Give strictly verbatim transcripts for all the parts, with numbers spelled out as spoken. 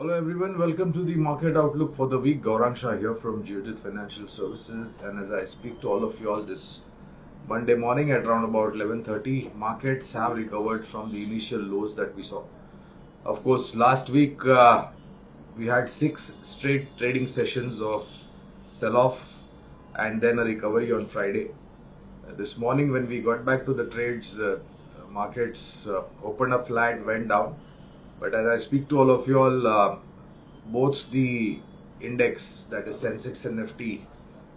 Hello everyone, welcome to the market outlook for the week. Gaurang Shah here from Geojit Financial Services, and as I speak to all of you all this Monday morning at around about eleven thirty, markets have recovered from the initial lows that we saw. Of course, last week uh, we had six straight trading sessions of sell-off and then a recovery on Friday. Uh, this morning when we got back to the trades, uh, markets uh, opened up flat, went down. But as I speak to all of you all, uh, both the index, that is Sensex and Nifty,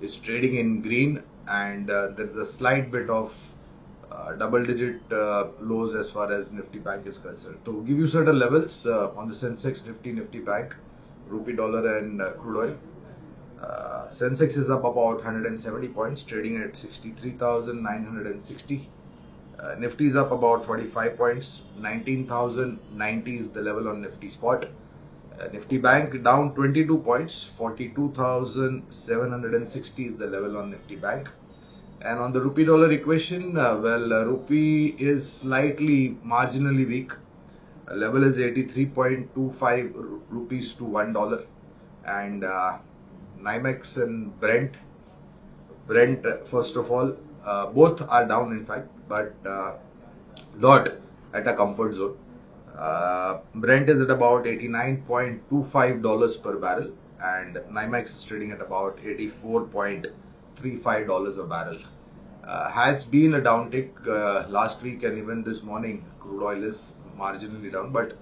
is trading in green, and uh, there is a slight bit of uh, double digit uh, lows as far as Nifty Bank is concerned. To give you certain levels uh, on the Sensex, Nifty, Nifty Bank, rupee dollar and uh, crude oil. Uh, Sensex is up about one hundred seventy points, trading at sixty-three thousand nine hundred sixty. Uh, Nifty is up about forty-five points, nineteen thousand ninety is the level on Nifty spot. Uh, Nifty Bank down twenty-two points, forty-two thousand seven hundred sixty is the level on Nifty Bank. And on the rupee dollar equation, uh, well, uh, rupee is slightly marginally weak. Uh, level is eighty-three point two five rupees to one dollar. And uh, NYMEX and Brent, Brent uh, first of all, Uh, both are down in fact, but uh, not at a comfort zone. Uh, Brent is at about eighty-nine point two five dollars per barrel, and NYMEX is trading at about eighty-four point three five dollars a barrel. Uh, has been a downtick uh, last week, and even this morning crude oil is marginally down, but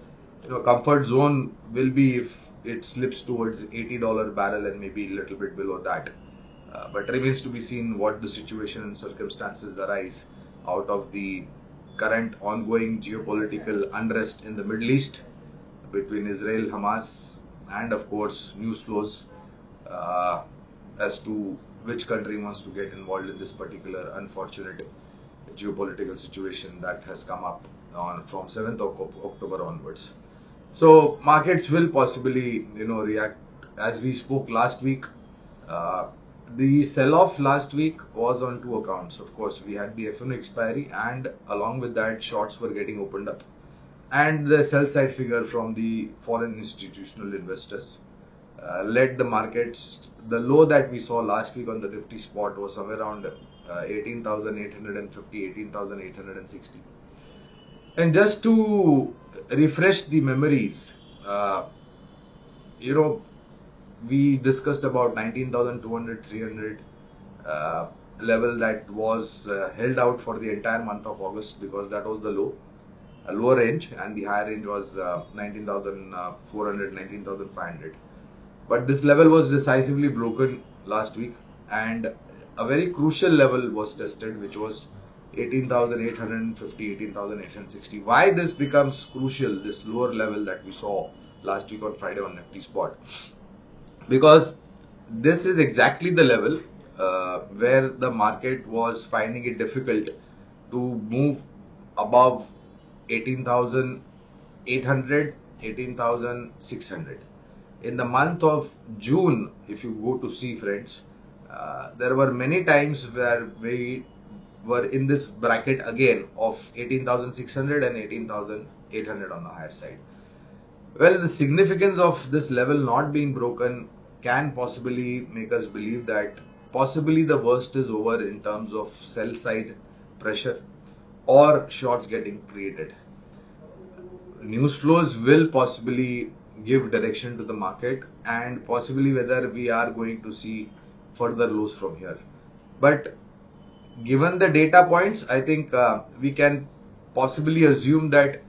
you know, comfort zone will be if it slips towards eighty dollars barrel and maybe a little bit below that. Uh, but remains to be seen what the situation and circumstances arise out of the current ongoing geopolitical unrest in the Middle East between Israel, Hamas, and of course news flows uh, as to which country wants to get involved in this particular unfortunate geopolitical situation that has come up on from seventh of October onwards. So markets will possibly, you know, react. As we spoke last week, uh, the sell-off last week was on two accounts. Of course, we had B F M expiry, and along with that, shorts were getting opened up, and the sell-side figure from the foreign institutional investors uh, led the markets. The low that we saw last week on the Nifty spot was somewhere around uh, eighteen thousand eight hundred fifty, eighteen thousand eight hundred sixty. And just to refresh the memories, uh, you know, we discussed about nineteen thousand two hundred, three hundred uh, level that was uh, held out for the entire month of August, because that was the low, a lower range, and the higher range was uh, nineteen thousand four hundred, nineteen thousand five hundred. But this level was decisively broken last week, and a very crucial level was tested, which was eighteen thousand eight hundred fifty, eighteen thousand eight hundred sixty. Why this becomes crucial, this lower level that we saw last week on Friday on Nifty spot? Because this is exactly the level uh, where the market was finding it difficult to move above eighteen thousand eight hundred, eighteen thousand six hundred. In the month of June, if you go to see, friends, uh, there were many times where we were in this bracket again of eighteen thousand six hundred and eighteen thousand eight hundred on the higher side. Well, the significance of this level not being broken can possibly make us believe that possibly the worst is over in terms of sell side pressure or shorts getting created. News flows will possibly give direction to the market, and possibly whether we are going to see further lows from here. But given the data points, I think uh, we can possibly assume that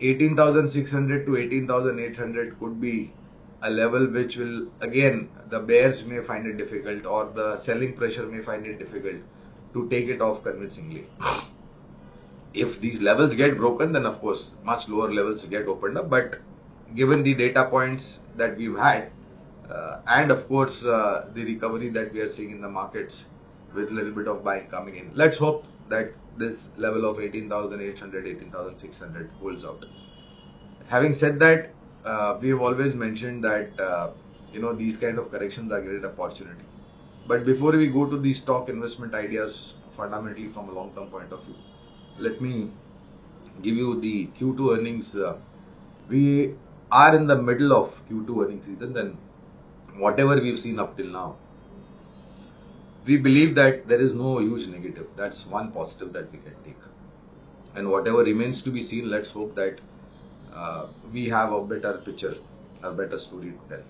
eighteen thousand six hundred to eighteen thousand eight hundred could be a level which will, again, the bears may find it difficult, or the selling pressure may find it difficult to take it off convincingly. If these levels get broken, then of course much lower levels get opened up. But given the data points that we've had uh, and of course uh, the recovery that we are seeing in the markets with a little bit of buying coming in, let's hope that this level of eighteen thousand eight hundred, eighteen thousand six hundred holds out. Having said that, uh, we have always mentioned that uh, you know, these kind of corrections are great opportunity. But before we go to these stock investment ideas fundamentally from a long-term point of view, let me give you the Q two earnings. Uh, we are in the middle of Q two earnings season than whatever we've seen up till now. We believe that there is no huge negative. That's one positive that we can take. And whatever remains to be seen, let's hope that uh, we have a better picture, a better story to tell.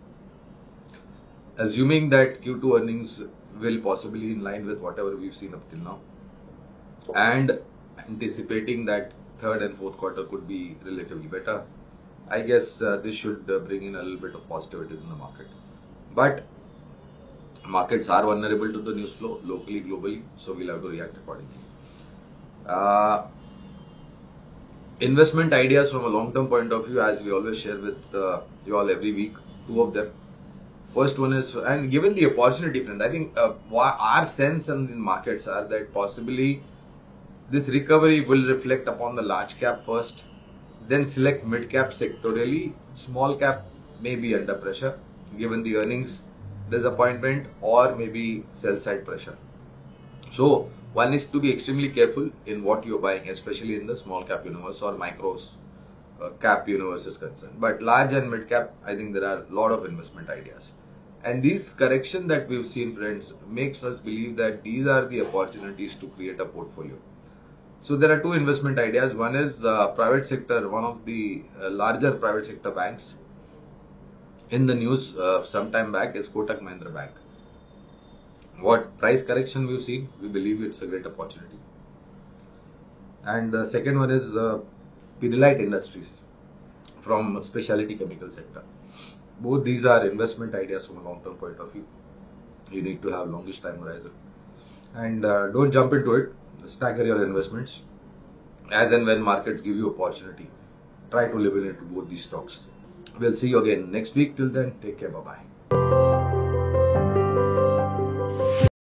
Assuming that Q two earnings will possibly in line with whatever we've seen up till now, and anticipating that third and fourth quarter could be relatively better, I guess uh, this should uh, bring in a little bit of positivity in the market. But markets are vulnerable to the news flow locally, globally, so we'll have to react accordingly. Uh, investment ideas from a long-term point of view, as we always share with uh, you all every week, two of them. First one is, and given the opportunity, friend, I think uh, our sense in the markets are that possibly this recovery will reflect upon the large cap first, then select mid cap sectorially. Small cap may be under pressure given the earnings disappointment or maybe sell side pressure. So one is to be extremely careful in what you're buying, especially in the small cap universe or micros uh, cap universe is concerned. But large and mid cap, I think there are a lot of investment ideas. And these correction that we've seen, friends, makes us believe that these are the opportunities to create a portfolio. So there are two investment ideas. One is uh, private sector, one of the uh, larger private sector banks in the news uh, some time back is Kotak Mahindra Bank. What price correction we've seen, we believe it's a great opportunity. And the second one is uh, Pidilite Industries from specialty chemical sector. Both these are investment ideas from a long-term point of view. You need to have longish time horizon. And uh, don't jump into it. Stagger your investments. As and when markets give you opportunity, try to level into both these stocks. We'll see you again next week. Till then, take care. Bye-bye.